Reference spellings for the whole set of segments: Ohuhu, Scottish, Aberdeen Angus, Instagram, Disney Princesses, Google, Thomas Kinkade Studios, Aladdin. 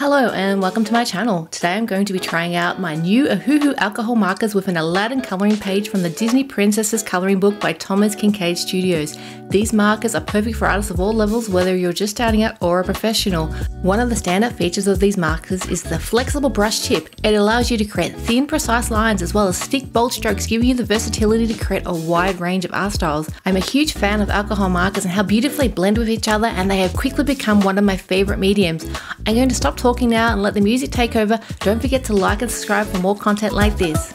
Hello and welcome to my channel. Today I'm going to be trying out my new Ohuhu alcohol markers with an Aladdin coloring page from the Disney Princesses coloring book by Thomas Kinkade Studios. These markers are perfect for artists of all levels, whether you're just starting out or a professional. One of the standout features of these markers is the flexible brush tip. It allows you to create thin, precise lines as well as thick, bold strokes, giving you the versatility to create a wide range of art styles. I'm a huge fan of alcohol markers and how beautifully they blend with each other, and they have quickly become one of my favorite mediums. I'm going to stop talking now and let the music take over. Don't forget to like and subscribe for more content like this.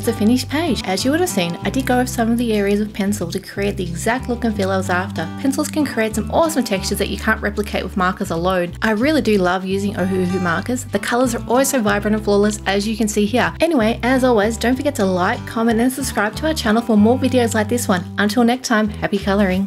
is the finished page. As you would have seen, I did go over some of the areas with pencil to create the exact look and feel I was after. Pencils can create some awesome textures that you can't replicate with markers alone. I really do love using Ohuhu markers. The colours are always so vibrant and flawless, as you can see here. Anyway, as always, don't forget to like, comment and subscribe to our channel for more videos like this one. Until next time, happy colouring.